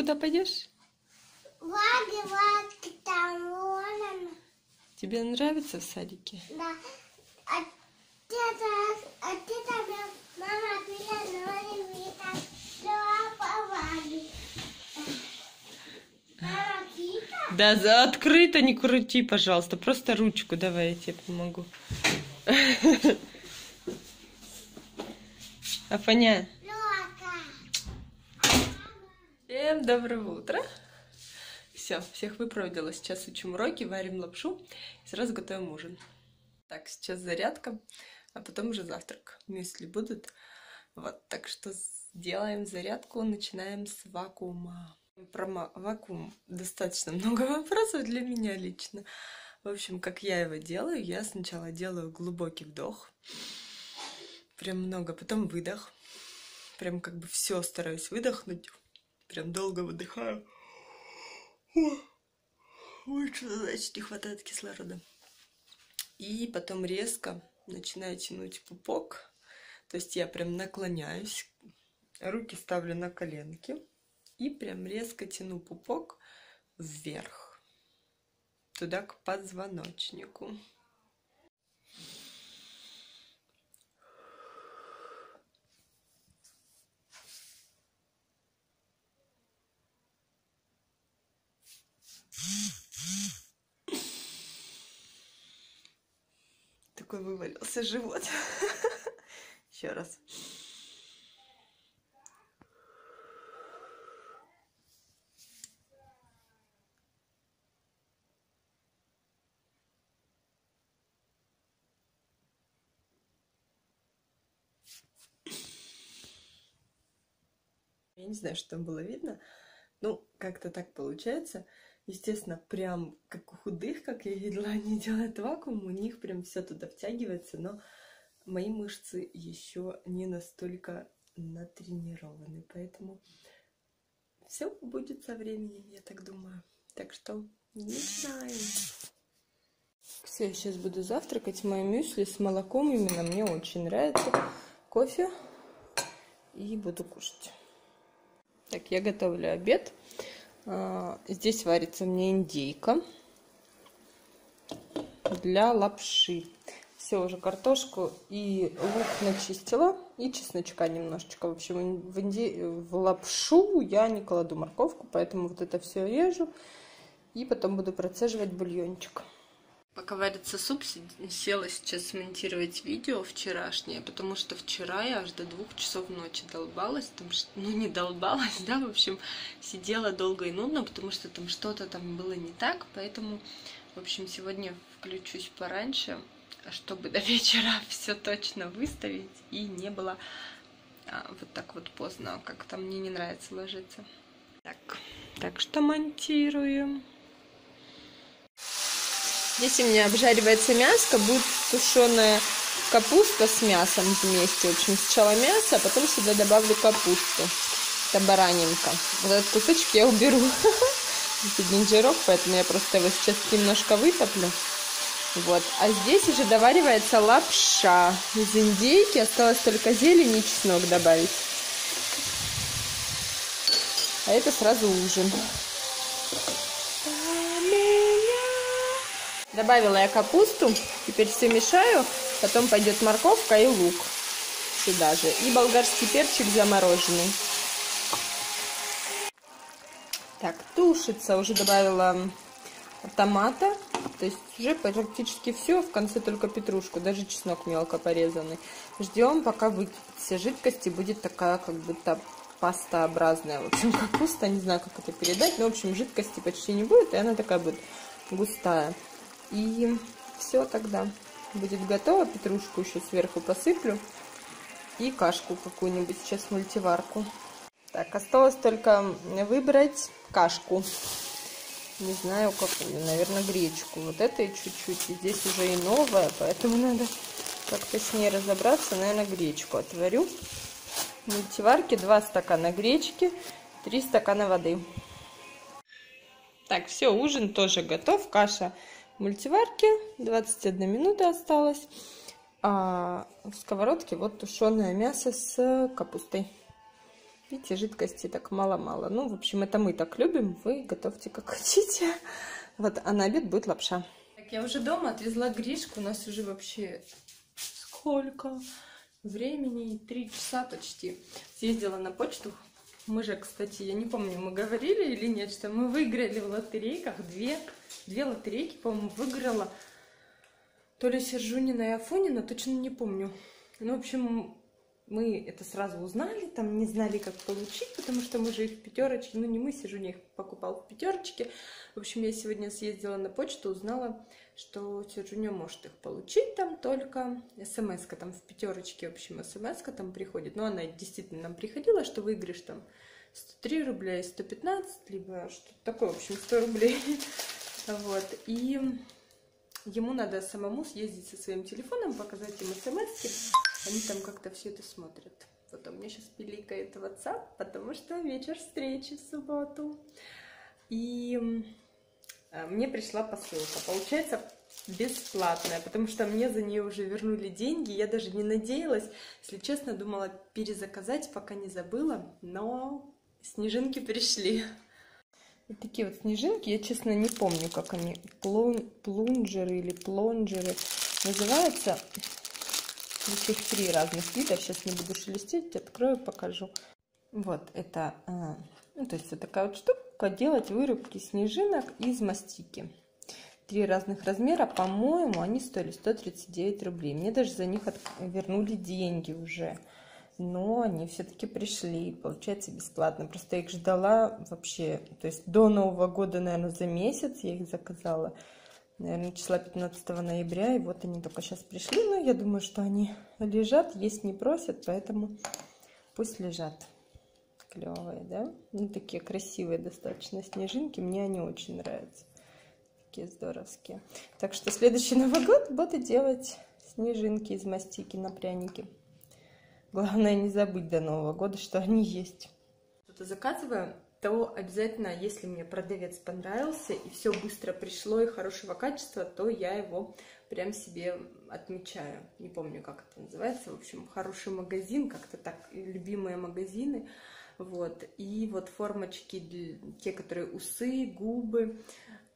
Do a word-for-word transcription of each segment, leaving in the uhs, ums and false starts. куда пойдешь? Ваги, ваги, там, вон она. Тебе нравится в садике? Да. А ты, а ты там, мама, перезвони мне там, мама, пита? Да, за открыто не крути, пожалуйста. Просто ручку давай, я тебе помогу. Афаня. Всем доброго утра. Все, всех выпроводила. Сейчас учим уроки, варим лапшу и сразу готовим ужин. Так, сейчас зарядка, а потом уже завтрак. Мюсли будут. Вот, так что сделаем зарядку, начинаем с вакуума. Про вакуум достаточно много вопросов для меня лично. В общем, как я его делаю, я сначала делаю глубокий вдох. Прям много, потом выдох. Прям как бы все стараюсь выдохнуть. Прям долго выдыхаю. Ой, что значит не хватает кислорода. И потом резко начинаю тянуть пупок. То есть я прям наклоняюсь. Руки ставлю на коленки. И прям резко тяну пупок вверх. Туда к позвоночнику. Такой вывалился живот. Еще раз. Я не знаю, что там было видно. Ну, как-то так получается. Естественно, прям как у худых, как я видела, они делают вакуум, у них прям все туда втягивается, но мои мышцы еще не настолько натренированы, поэтому все будет со временем, я так думаю. Так что начинаем. Все, я сейчас буду завтракать. Мои мюсли с молоком именно мне очень нравится. Кофе и буду кушать. Так, я готовлю обед. Здесь варится мне индейка для лапши. Все, уже картошку и лук начистила, и чесночка немножечко. В общем, в, инде... в лапшу я не кладу морковку, поэтому вот это все режу. И потом буду процеживать бульончик. Пока варится суп, села сейчас смонтировать видео вчерашнее, потому что вчера я аж до двух часов ночи долбалась, там, ну не долбалась, да, в общем, сидела долго и нудно, потому что там что-то там было не так, поэтому, в общем, сегодня включусь пораньше, чтобы до вечера все точно выставить и не было а, вот так вот поздно, как-то мне не нравится ложиться. Так, так что монтируем. Здесь у меня обжаривается мяско, будет тушеная капуста с мясом вместе. В общем, сначала мясо, а потом сюда добавлю капусту. Это баранинка. Вот этот кусочек я уберу. Здесь один жирок, поэтому я просто его сейчас немножко вытоплю. Вот. А здесь уже доваривается лапша из индейки. Осталось только зелень и чеснок добавить. А это сразу ужин. Добавила я капусту, теперь все мешаю, потом пойдет морковка и лук сюда же, и болгарский перчик замороженный. Так, тушится, уже добавила томата, то есть уже практически все, в конце только петрушку, даже чеснок мелко порезанный. Ждем, пока выкипит все жидкости, будет такая как будто пастообразная, в общем, капуста, не знаю, как это передать, но, в общем, жидкости почти не будет, и она такая будет густая. И все тогда будет готово. Петрушку еще сверху посыплю. И кашку какую-нибудь сейчас в мультиварку. Так, осталось только выбрать кашку. Не знаю какую. Наверное, гречку. Вот этой чуть-чуть. И здесь уже и новая, поэтому надо как-то с ней разобраться. Наверное, гречку отварю. В мультиварке два стакана гречки, три стакана воды. Так, все, ужин тоже готов. Каша в мультиварке, двадцать одна минута осталось, а в сковородке вот тушеное мясо с капустой. Видите, жидкости так мало-мало. Ну, в общем, это мы так любим. Вы готовьте как хотите. Вот, а на обед будет лапша. Так, я уже дома отвезла Гришку. У нас уже вообще сколько времени? Три часа почти. Съездила на почту. Мы же, кстати, я не помню, мы говорили или нет, что мы выиграли в лотерейках. Две, две лотерейки, по-моему, выиграла то ли Сержунина и Афонина, точно не помню. Ну, в общем... Мы это сразу узнали, там не знали, как получить, потому что мы же их в пятерочке, ну не мы, Сержуня их покупал в пятерочке. В общем, я сегодня съездила на почту, узнала, что Сержуня может их получить, там только смс-ка там в пятерочке, в общем, смс-ка там приходит. Но она действительно нам приходила, что выиграешь там сто три рубля и сто пятнадцать, либо что-то такое, в общем, сто рублей. Вот, и ему надо самому съездить со своим телефоном, показать им смс-ки. Они там как-то все это смотрят. Вот у меня сейчас пиликает WhatsApp, потому что вечер встречи в субботу. И мне пришла посылка. Получается, бесплатная, потому что мне за нее уже вернули деньги. Я даже не надеялась. Если честно, думала перезаказать, пока не забыла. Но снежинки пришли. Вот такие вот снежинки. Я, честно, не помню, как они. Плун... Плунжеры или плонжеры называются... Здесь их три разных вида. Сейчас не буду шелестеть, открою, покажу. Вот это, ну, то есть вот такая вот штука, делать вырубки снежинок из мастики. Три разных размера, по-моему, они стоили сто тридцать девять рублей. Мне даже за них от... вернули деньги уже, но они все-таки пришли, получается, бесплатно. Просто я их ждала вообще, то есть до Нового года, наверное, за месяц я их заказала. Наверное, числа пятнадцатого ноября, и вот они только сейчас пришли. Но я думаю, что они лежат, есть не просят, поэтому пусть лежат. Клевые, да? Ну, такие красивые достаточно снежинки, мне они очень нравятся. Такие здоровские. Так что следующий Новый год буду делать снежинки из мастики на пряники. Главное не забыть до Нового года, что они есть. Что-то заказываю, то обязательно, если мне продавец понравился и все быстро пришло и хорошего качества, то я его прям себе отмечаю. Не помню, как это называется. В общем, хороший магазин, как-то так, любимые магазины. Вот. И вот формочки, те, которые усы, губы,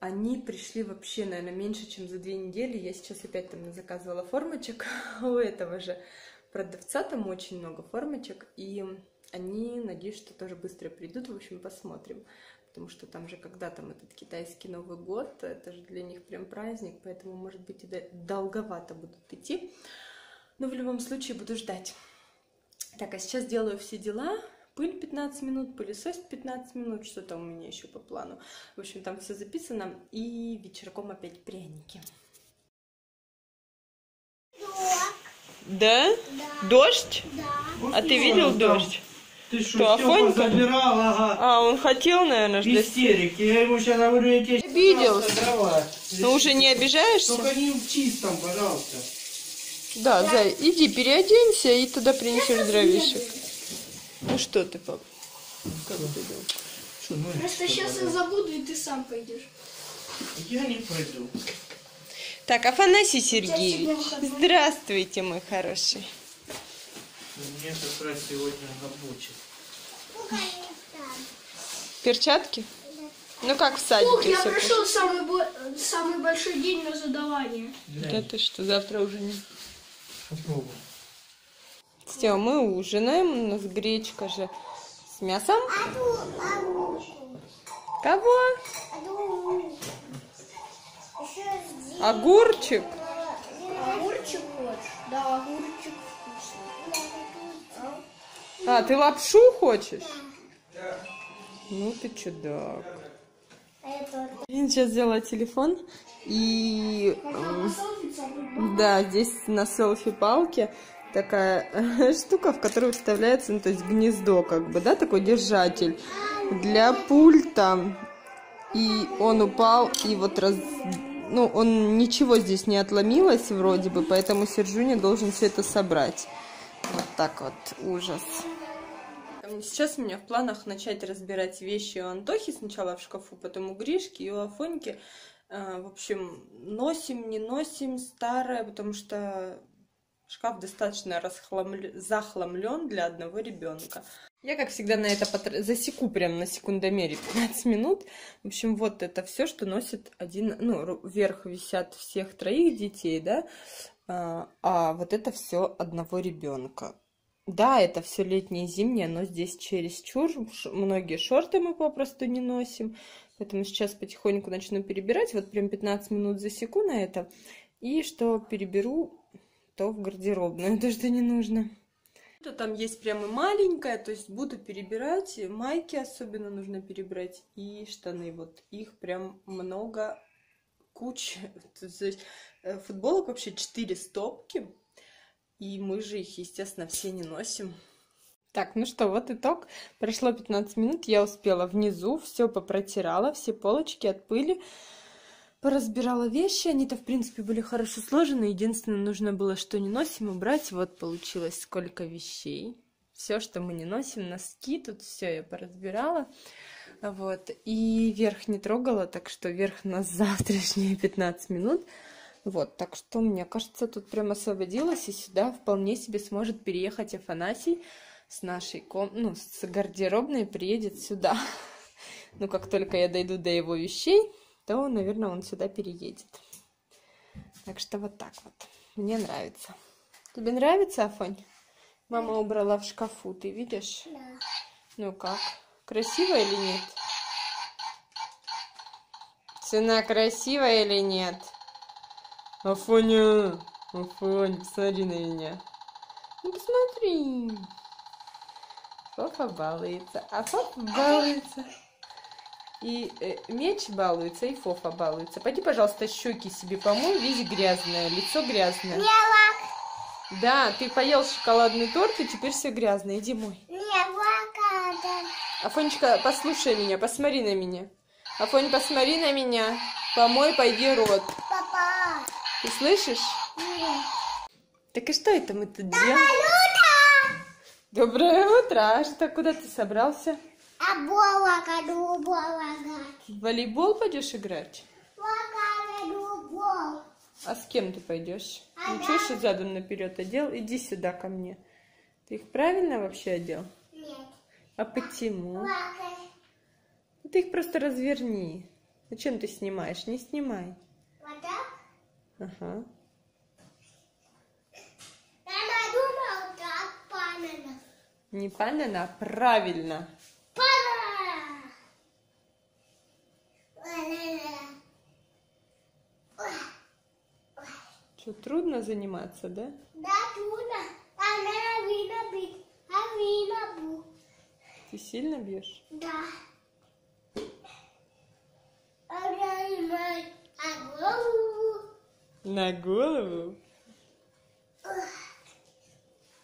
они пришли вообще, наверное, меньше, чем за две недели. Я сейчас опять там заказывала формочек у этого же продавца. Там очень много формочек, и... Они, надеюсь, что тоже быстро придут. В общем, посмотрим. Потому что там же, когда там этот китайский Новый год, это же для них прям праздник. Поэтому, может быть, и долговато будут идти. Но в любом случае буду ждать. Так, а сейчас делаю все дела. Пыль пятнадцать минут, пылесос пятнадцать минут. Что-то у меня еще по плану. В общем, там все записано. И вечерком опять пряники. Да? Да? Дождь? Да. А ты видел дождь? Ты что, Афонька? Забирал, ага. А, он хотел, наверное, ждать. Истерик. Я ему сейчас говорю, я тебе... Обиделся. Ну, уже не обижаешься? Только не в чистом, пожалуйста. Да, да, Зай, иди переоденься и туда принесешь дровишек. Ну, что ты, пап? Как ты думаешь? Просто сейчас я забуду, и ты сам пойдешь. Я не пойду. Так, Афанасий Сергеевич, здравствуйте, мой хороший. Мне как раз сегодня рабочий. Перчатки? Да. Ну как в садике? Ух, я прошел по... самый, бо... самый большой день на задавание. Да, да ты что, завтра уже не... Попробуем. Все, мы ужинаем, у нас гречка же с мясом. Кого? Огурчик? Огурчик хочешь? Да, огурчик вкусный. А, ты лапшу хочешь? Да. Ну ты чудак. Я сейчас взяла телефон и... Да, здесь на селфи-палке такая штука, в которую вставляется, ну то есть гнездо как бы, да, такой держатель для пульта. И он упал, и вот раз... Ну, он ничего здесь не отломилось вроде бы, поэтому Сержуня должен все это собрать. Вот так вот, ужас. Сейчас у меня в планах начать разбирать вещи у Антохи. Сначала в шкафу, потом у Гришки и у Афоньки. В общем, носим, не носим старое, потому что Шкаф достаточно расхламлен, захламлен для одного ребенка. Я, как всегда, на это потр... засеку прям на секундомере пятнадцать минут. В общем, вот это все, что носит один... Ну, вверх висят всех троих детей, да? А, а вот это все одного ребенка. Да, это все летнее и зимнее, но здесь чересчур. Многие шорты мы попросту не носим. Поэтому сейчас потихоньку начну перебирать. Вот прям пятнадцать минут засеку на это. И что переберу... то в гардеробную, то, что не нужно. То там есть прямо маленькая, то есть буду перебирать, майки особенно нужно перебрать, и штаны, вот их прям много, куча. Футболок вообще четыре стопки, и мы же их, естественно, все не носим. Так, ну что, вот итог. Прошло пятнадцать минут, я успела внизу, все попротирала, все полочки от пыли, разбирала вещи, они-то, в принципе, были хорошо сложены, единственное, нужно было, что не носим, убрать. Вот получилось сколько вещей. Все, что мы не носим, носки, тут все я поразбирала. Вот, и верх не трогала, так что верх на завтрашние пятнадцать минут. Вот, так что, мне кажется, тут прям освободилась, и сюда вполне себе сможет переехать Афанасий с нашей ком... ну, с гардеробной приедет сюда. Ну, как только я дойду до его вещей, то, наверное, он сюда переедет. Так что вот так вот. Мне нравится. Тебе нравится, Афонь? Мама убрала в шкафу, ты видишь? Да. Ну как? Красиво или нет? Цена красивая или нет? Афоня! Афонь, посмотри на меня. Ну посмотри. Фофа балуется. А Фофа балуется. И меч балуется, и Фофа балуется. Пойди, пожалуйста, щеки себе помой. Весь грязное, лицо грязное. Не лак. Да, ты поел шоколадный торт, и теперь все грязное. Иди мой. Не лакада. Афонечка, послушай меня, посмотри на меня. Афонь, посмотри на меня. Помой, пойди рот. Папа. Ты слышишь? Нет. Так и что это мы тут делаем? Доброе утро! Доброе утро. А что, куда ты собрался? А болока, болока. В волейбол пойдешь играть? Болока, а с кем ты пойдешь? А ничего, что задом наперед одел? Иди сюда ко мне. Ты их правильно вообще одел? Нет. А почему? Лака. Ты их просто разверни. Зачем ты снимаешь? Не снимай. Вот так? Ага. Мама думала, так панена. Не панена, а правильно. Что, трудно заниматься, да? Да, трудно. Она вина бьет. А вина бьет. Ты сильно бьешь? Да. На голову. На голову?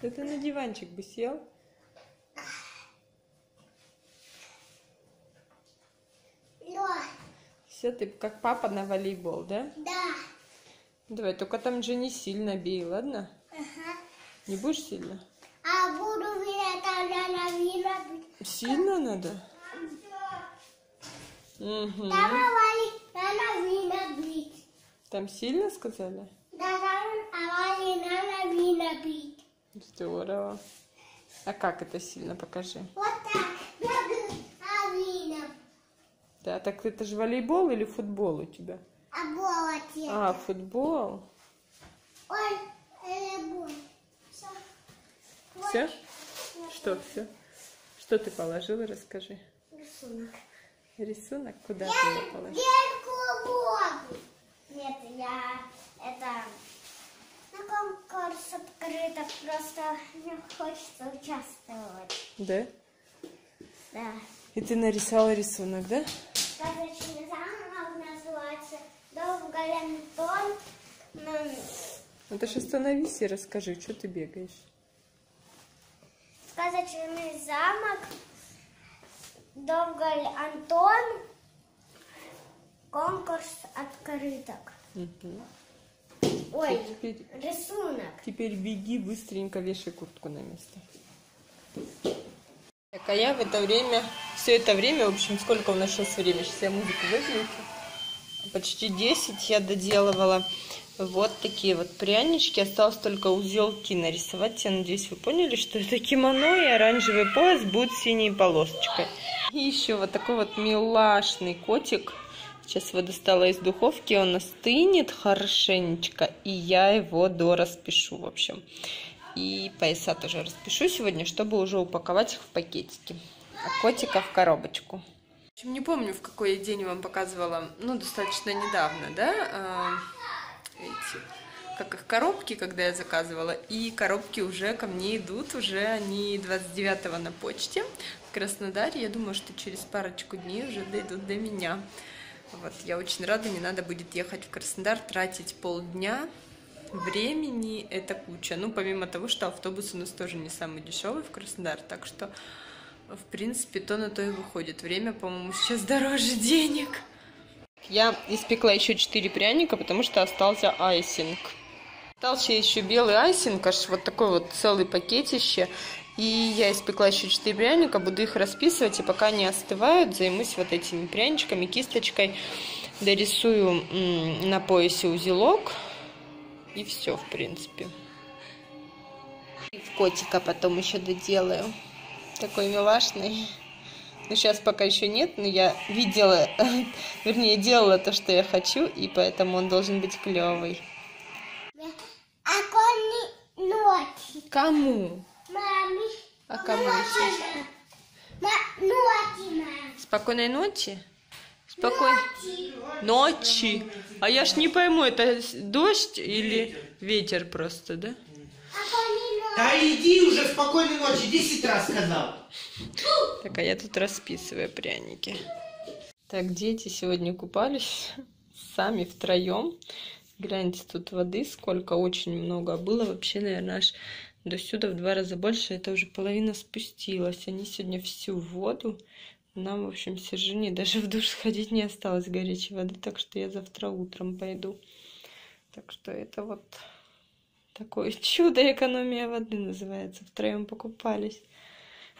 Да ты на диванчик бы сел. Все, ты как папа на волейбол, да? Да. Давай, только там же не сильно бей, ладно? Ага. Не будешь сильно? А буду бить. Сильно надо? Угу. Там сильно сказали? Да, там бить. Здорово. А как это сильно, покажи? Вот так. Да, так это же волейбол или футбол у тебя? А, футбол. Ой, волейбол. Все? Все? Вот. Что все? Что ты положила, расскажи. Рисунок. Рисунок? Куда я, ты его положила? Я Нет, я это... На конкурс открыто, просто мне хочется участвовать. Да? Да. И ты нарисовала рисунок, да? Короче, заново называется Довгаль Антон. Ну ты ж остановись и расскажи, что ты бегаешь. Сказочный замок, Довгаль Антон, конкурс открыток. Угу. Ой, теперь, рисунок. Теперь беги, быстренько вешай куртку на место. Так, а я в это время, все это время, в общем, сколько у нас сейчас времени, сейчас я музыку выключу. почти десять я доделывала. Вот такие вот прянички. Осталось только узелки нарисовать. Я надеюсь, вы поняли, что это кимоно и оранжевый пояс будет с синей полосочкой. И еще вот такой вот милашный котик. Сейчас его достала из духовки. Он остынет хорошенечко. И я его дораспишу, в общем. И пояса тоже распишу сегодня, чтобы уже упаковать их в пакетики. А котика в коробочку. Не помню, в какой я день вам показывала. Ну, достаточно недавно, да? Эти, как их коробки, когда я заказывала, и коробки уже ко мне идут, уже они двадцать девятого на почте в Краснодаре, я думаю, что через парочку дней уже дойдут до меня. Вот, я очень рада, не надо будет ехать в Краснодар, тратить полдня, времени это куча, ну, помимо того, что автобус у нас тоже не самый дешевый в Краснодар, так что, в принципе, то на то и выходит, время, по-моему, сейчас дороже денег. Я испекла еще четыре пряника, потому что остался айсинг. Остался еще белый айсинг, аж вот такой вот целый пакетище. И я испекла еще четыре пряника, буду их расписывать. И пока они остывают, займусь вот этими пряничками, кисточкой. Дорисую на поясе узелок. И все, в принципе. И в котика потом еще доделаю. Такой милашный. Ну, сейчас пока еще нет, но я видела, вернее, делала то, что я хочу, и поэтому он должен быть клевый. А кони ночи. Кому? Маме. А кому еще? Спокойной ночи? Спокойной ночи. Ночи. А я ж не пойму, это дождь или ветер просто, да? Да иди уже, спокойной ночи, десять раз сказал. Так, а я тут расписываю пряники. Так, дети сегодня купались сами втроем. Гляньте, тут воды сколько, очень много было. Вообще, наверное, аж до сюда в два раза больше. Это уже половина спустилась. Они сегодня всю воду. Нам, в общем, Сержуни даже в душ сходить не осталось горячей воды. Так что я завтра утром пойду. Так что это вот... Такое чудо, экономия воды называется. Втроем покупались.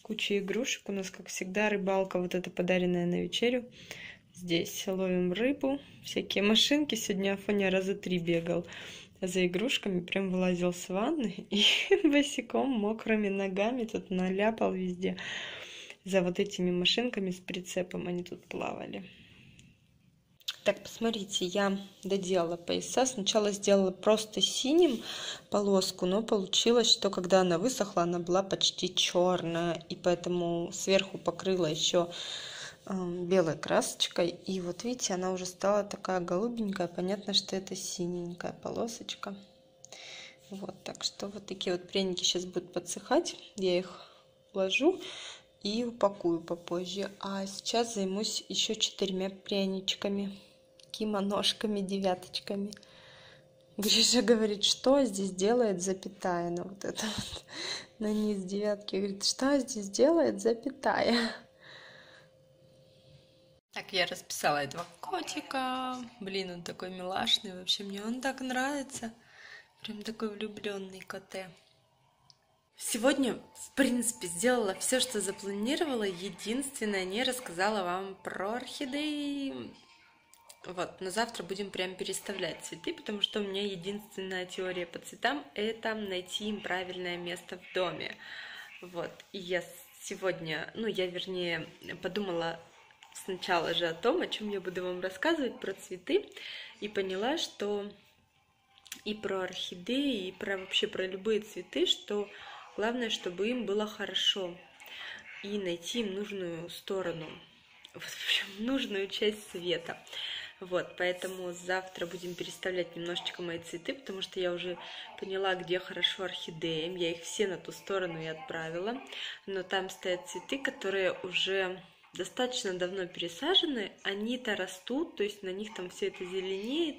Куча игрушек. У нас, как всегда, рыбалка. Вот это подаренная на вечерю. Здесь ловим рыбу. Всякие машинки. Сегодня Афоня раза три бегал за игрушками. Прям вылазил с ванны. И босиком, мокрыми ногами тут наляпал везде. За вот этими машинками с прицепом они тут плавали. Так, посмотрите, я доделала пояса. Сначала сделала просто синим полоску, но получилось, что когда она высохла, она была почти черная. И поэтому сверху покрыла еще э, белой красочкой. И вот видите, она уже стала такая голубенькая. Понятно, что это синенькая полосочка. Вот, так что вот такие вот пряники сейчас будут подсыхать. Я их уложу и упакую попозже. А сейчас займусь еще четырьмя пряничками. Кимоножками, девяточками. Гриша говорит, что здесь делает запятая? Ну вот это вот на низ девятки. Говорит, что здесь делает запятая? Так, я расписала этого котика. Блин, он такой милашный. Вообще, мне он так нравится. Прям такой влюбленный коте. Сегодня, в принципе, сделала все, что запланировала. Единственное, не рассказала вам про орхидеи. Вот, но завтра будем прям переставлять цветы, потому что у меня единственная теория по цветам – это найти им правильное место в доме. Вот, и я сегодня, ну, я, вернее, подумала сначала же о том, о чем я буду вам рассказывать про цветы, и поняла, что и про орхидеи, и про вообще про любые цветы, что главное, чтобы им было хорошо, и найти им нужную сторону. Вот, в общем, нужную часть света. Вот, поэтому завтра будем переставлять немножечко мои цветы, потому что я уже поняла, где хорошо орхидеям. Я их все на ту сторону и отправила. Но там стоят цветы, которые уже достаточно давно пересажены. Они-то растут, то есть на них там все это зеленеет,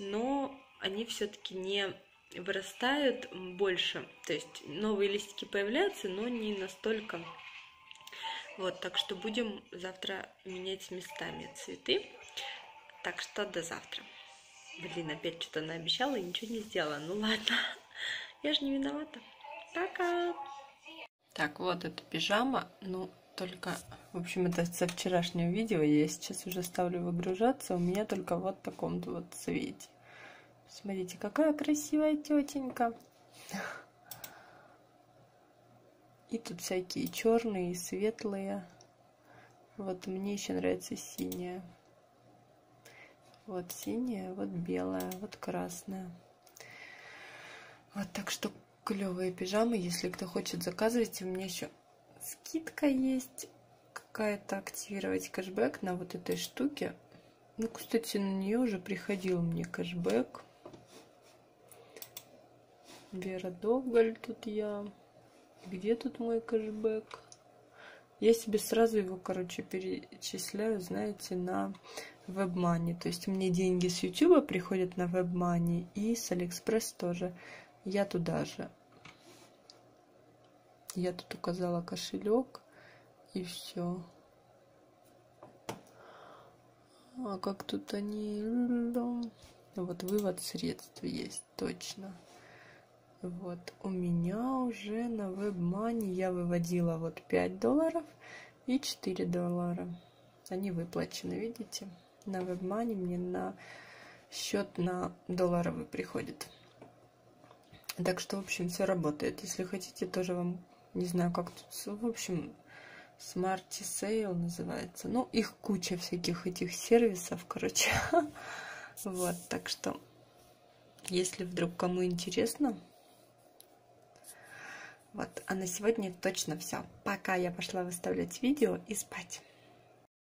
но они все-таки не вырастают больше. То есть новые листики появляются, но не настолько... Вот, так что будем завтра менять местами цветы. Так что до завтра. Блин, опять что-то наобещала и ничего не сделала. Ну ладно, я же не виновата. Пока! Так, вот эта пижама. Ну, только, в общем, это со вчерашнего видео, я сейчас уже ставлю выгружаться, у меня только вот в таком-то вот цвете. Смотрите, какая красивая тетенька. И тут всякие черные и светлые. Вот мне еще нравится синяя. Вот синяя, вот белая, вот красная. Вот, так что клевые пижамы. Если кто хочет, заказывайте. У меня еще скидка есть. Какая-то активировать кэшбэк на вот этой штуке. Ну, кстати, на нее уже приходил мне кэшбэк. Вера Довгаль, тут я. Где тут мой кэшбэк? Я себе сразу его, короче, перечисляю, знаете, на WebMoney. То есть мне деньги с YouTube приходят на WebMoney и с AliExpress тоже. Я туда же. Я тут указала кошелек и все. А как тут они... Вот вывод средств есть, точно. Вот, у меня уже на WebMoney я выводила вот пять долларов и четыре доллара. Они выплачены, видите? На WebMoney мне на счет на долларовый приходит. Так что, в общем, все работает. Если хотите, тоже вам, не знаю, как тут, в общем, SmartySale называется. Ну, их куча всяких этих сервисов, короче. Вот, так что, если вдруг кому интересно... Вот, а на сегодня точно все. Пока, я пошла выставлять видео и спать.